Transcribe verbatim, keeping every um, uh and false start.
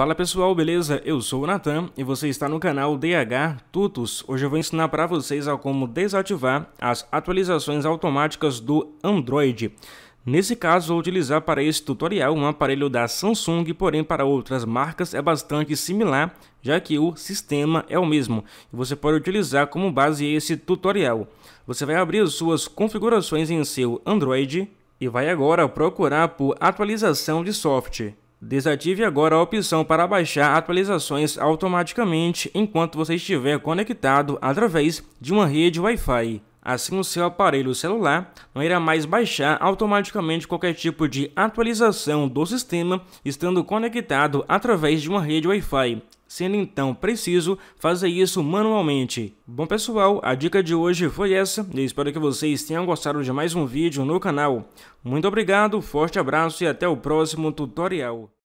Fala pessoal, beleza? Eu sou o Nathan e você está no canal D H Tutors. Hoje eu vou ensinar para vocês a como desativar as atualizações automáticas do Android. Nesse caso, vou utilizar para esse tutorial um aparelho da Samsung, porém para outras marcas é bastante similar, já que o sistema é o mesmo. Você pode utilizar como base esse tutorial. Você vai abrir suas configurações em seu Android e vai agora procurar por atualização de software. Desative agora a opção para baixar atualizações automaticamente enquanto você estiver conectado através de uma rede Wi-Fi. Assim, o seu aparelho celular não irá mais baixar automaticamente qualquer tipo de atualização do sistema estando conectado através de uma rede Wi-Fi, sendo então preciso fazer isso manualmente. Bom pessoal, a dica de hoje foi essa e espero que vocês tenham gostado de mais um vídeo no canal. Muito obrigado, forte abraço e até o próximo tutorial.